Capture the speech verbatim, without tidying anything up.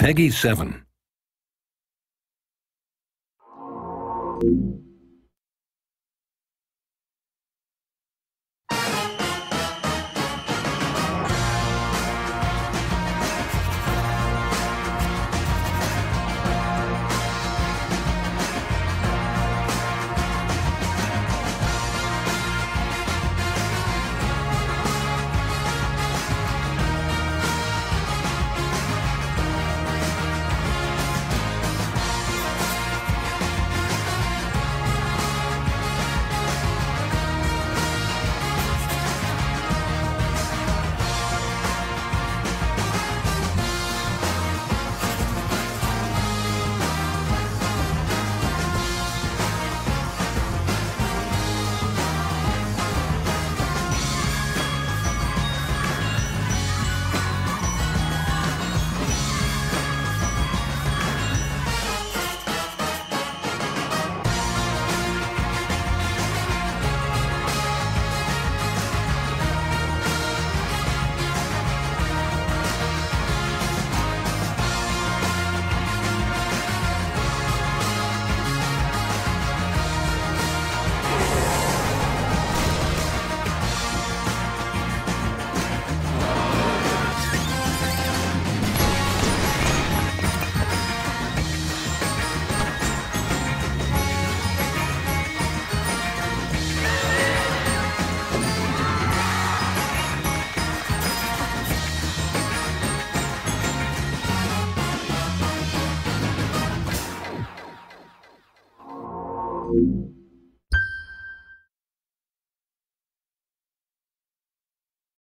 PEGI seven.